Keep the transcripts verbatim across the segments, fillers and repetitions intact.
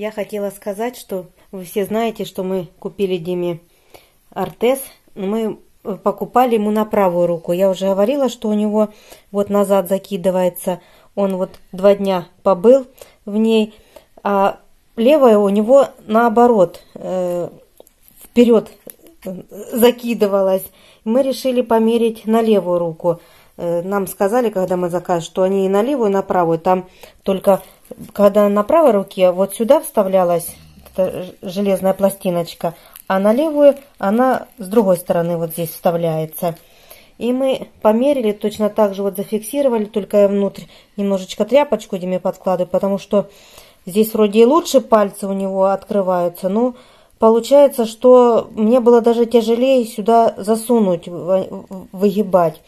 Я хотела сказать, что вы все знаете, что мы купили Диме ортез. Мы покупали ему на правую руку. Я уже говорила, что у него вот назад закидывается. Он вот два дня побыл в ней. А левая у него наоборот, э, вперед закидывалась. Мы решили померить на левую руку. Нам сказали, когда мы заказ, что они и на левую, и на правую. Там только, когда на правой руке, вот сюда вставлялась железная пластиночка, а на левую она с другой стороны вот здесь вставляется. И мы померили, точно так же вот зафиксировали, только я внутрь немножечко тряпочку Диме подкладываю, потому что здесь вроде и лучше пальцы у него открываются, но получается, что мне было даже тяжелее сюда засунуть, выгибать.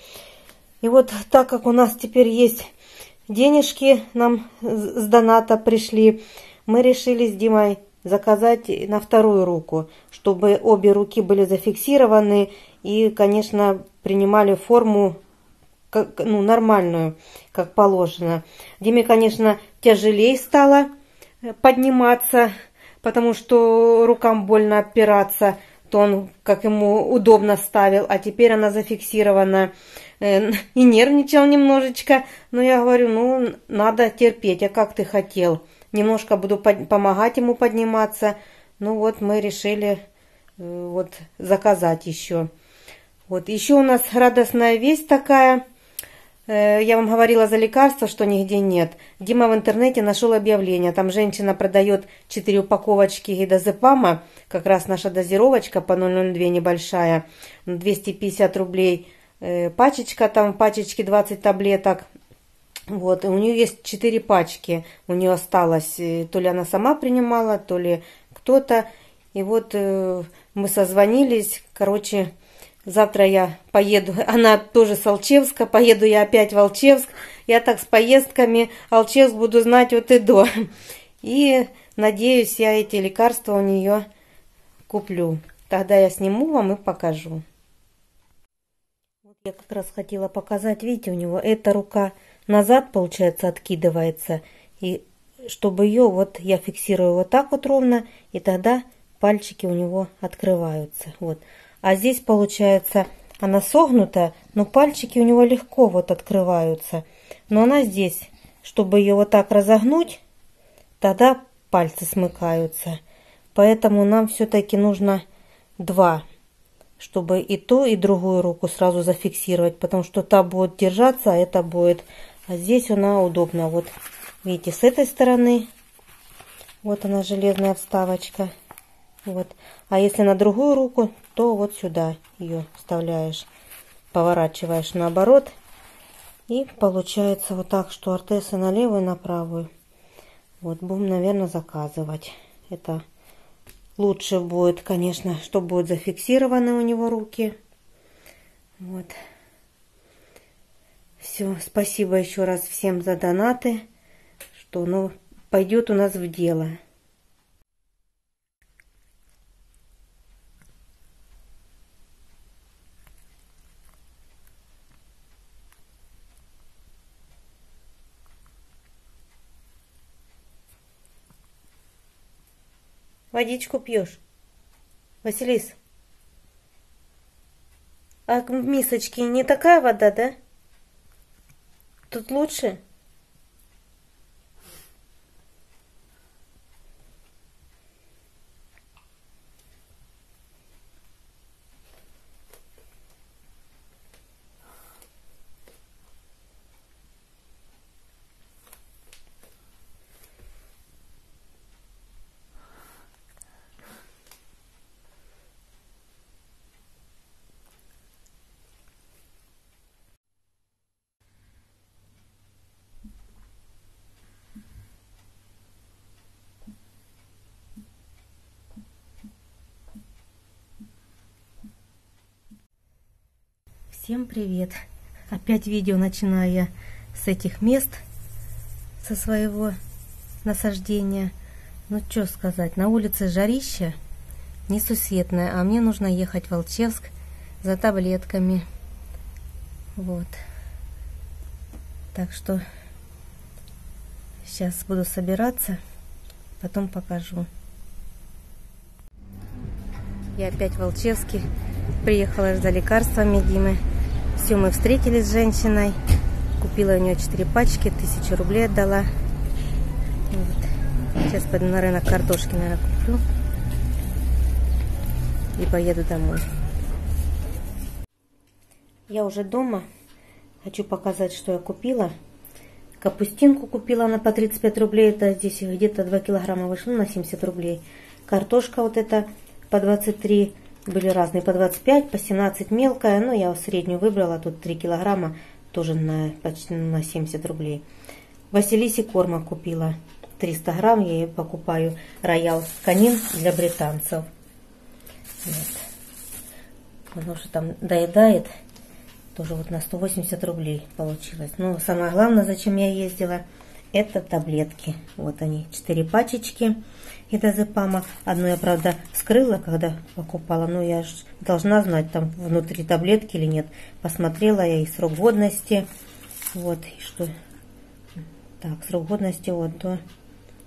И вот так как у нас теперь есть денежки, нам с доната пришли, мы решили с Димой заказать на вторую руку, чтобы обе руки были зафиксированы и, конечно, принимали форму как, ну, нормальную, как положено. Диме, конечно, тяжелее стало подниматься, потому что рукам больно опираться, то он, как ему удобно, ставил, а теперь она зафиксирована. И нервничал немножечко, но я говорю, ну, надо терпеть, а как ты хотел. Немножко буду под... помогать ему подниматься. Ну, вот мы решили вот заказать еще. Вот еще у нас радостная весть такая. Я вам говорила за лекарства, что нигде нет. Дима в интернете нашел объявление. Там женщина продает четыре упаковочки гидазепама. Как раз наша дозировочка по ноль ноль два небольшая. двести пятьдесят рублей. Пачечка, там в пачечке двадцать таблеток. Вот, и у нее есть четыре пачки. У нее осталось, то ли она сама принимала, то ли кто-то. И вот э, мы созвонились. Короче, завтра я поеду. Она тоже с Алчевска. Поеду я опять в Волчевск. Я так с поездками Алчевск буду знать от и до. И надеюсь, я эти лекарства у нее куплю. Тогда я сниму вам и покажу. Я как раз хотела показать, видите, у него эта рука назад, получается, откидывается. И чтобы ее, вот я фиксирую вот так вот ровно, и тогда пальчики у него открываются. Вот. А здесь, получается, она согнута, но пальчики у него легко вот открываются. Но она здесь, чтобы ее вот так разогнуть, тогда пальцы смыкаются. Поэтому нам все-таки нужно два, чтобы и ту, и другую руку сразу зафиксировать, потому что та будет держаться, а это будет... А здесь она удобна. Вот, видите, с этой стороны, вот она, железная вставочка. Вот. А если на другую руку, то вот сюда ее вставляешь, поворачиваешь наоборот. И получается вот так, что ортезы на левую и на правую. Вот, будем, наверное, заказывать. Это... Лучше будет, конечно, что будут зафиксированы у него руки. Вот. Все, спасибо еще раз всем за донаты, что оно пойдет у нас в дело. Водичку пьешь, Василис? А в мисочке не такая вода, да? Тут лучше? Всем привет! Опять видео начинаю я с этих мест, со своего насаждения. Ну, что сказать, на улице жарища несусветная, а мне нужно ехать в Волчевск за таблетками. Вот. Так что сейчас буду собираться, потом покажу. Я опять в Волчевске. Приехала, ждали лекарствами Димы. Все, мы встретились с женщиной. Купила у нее четыре пачки, тысячу рублей отдала. Вот. Сейчас пойду на рынок картошки, наверное, куплю. И поеду домой. Я уже дома. Хочу показать, что я купила. Капустинку купила, она по тридцать пять рублей. Это здесь где-то два килограмма вышло на семьдесят рублей. Картошка вот эта по двадцать три. Были разные, по двадцать пять, по семнадцать мелкая. Но я среднюю выбрала, тут три килограмма. Тоже на, почти на семьдесят рублей. Василисе корма купила. триста грамм я ей покупаю. Роял Канин для британцев. Вот. Потому что там доедает. Тоже вот на сто восемьдесят рублей получилось. Но самое главное, зачем я ездила, это таблетки. Вот они, четыре пачечки гидазепама. Одну я, правда, вскрыла, когда покупала. Но я же должна знать, там внутри таблетки или нет. Посмотрела я и срок годности. Вот, и что? Так, срок годности вот до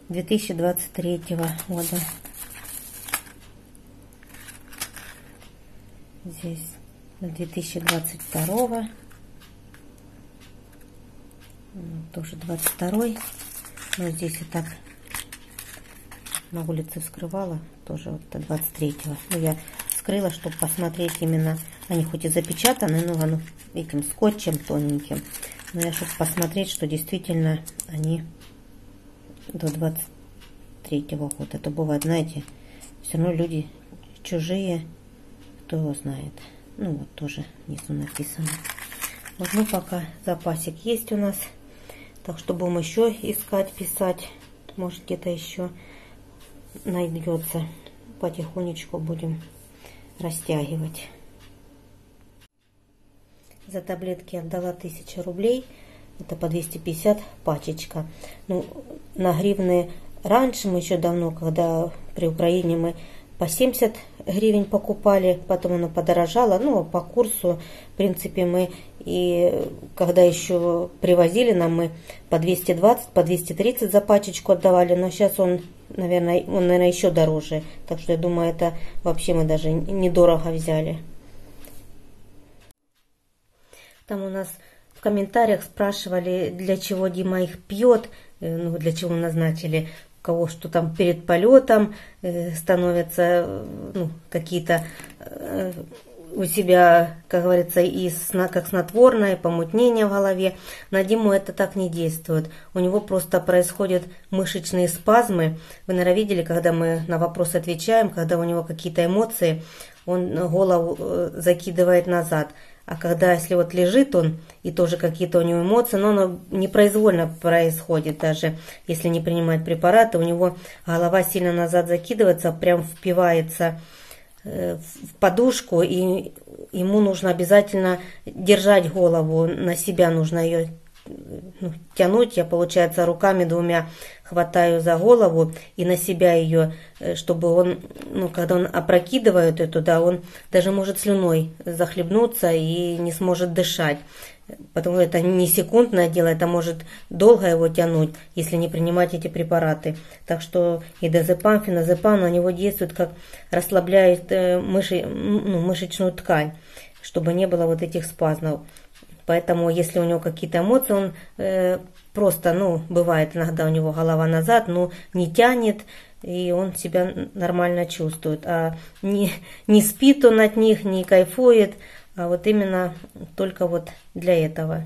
две тысячи двадцать третьего года. Здесь две тысячи двадцать второго, тоже двадцать второй, но здесь и так на улице вскрывала, тоже вот двадцать третьего. Но я вскрыла, чтобы посмотреть именно, они хоть и запечатаны, но ну, этим скотчем тоненьким, но я чтобы посмотреть, что действительно они до двадцать третьего года. Это бывает, знаете, все равно люди чужие, кто его знает. Ну вот тоже внизу написано. Вот, ну пока запасик есть у нас. Так что будем еще искать, писать. Может где-то еще найдется. Потихонечку будем растягивать. За таблетки отдала тысячу рублей. Это по двести пятьдесят пачечка. Ну, на гривны раньше мы еще давно, когда при Украине мы по семьдесят гривен покупали, потом она подорожала, ну, по курсу, в принципе, мы и когда еще привозили нам, мы по двести двадцать, по двести тридцать за пачечку отдавали, но сейчас он, наверное, он, наверное, еще дороже, так что я думаю, это вообще мы даже недорого взяли. Там у нас в комментариях спрашивали, для чего Дима их пьет, ну, для чего назначили. Кого что там перед полетом э, становятся ну, какие-то э, у себя, как говорится, и сна, как снотворное, помутнение в голове. На Диму это так не действует. У него просто происходят мышечные спазмы. Вы, наверное, видели, когда мы на вопрос отвечаем, когда у него какие-то эмоции, он голову э, закидывает назад. А когда, если вот лежит он, и тоже какие-то у него эмоции, но оно непроизвольно происходит даже, если не принимать препараты, у него голова сильно назад закидывается, прям впивается в подушку, и ему нужно обязательно держать голову, на себя нужно ее тянуть. Я, получается, руками двумя хватаю за голову и на себя ее, чтобы он, ну, когда он опрокидывает ее туда, он даже может слюной захлебнуться и не сможет дышать. Потому что это не секундное дело, это может долго его тянуть, если не принимать эти препараты. Так что и дозепам, феназепам на него действует, как расслабляет мыши, ну, мышечную ткань, чтобы не было вот этих спазмов. Поэтому, если у него какие-то эмоции, он э, просто, ну, бывает иногда у него голова назад, но не тянет, и он себя нормально чувствует. А не, не спит он от них, не кайфует, а вот именно только вот для этого.